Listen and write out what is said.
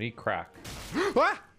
We need crack. What?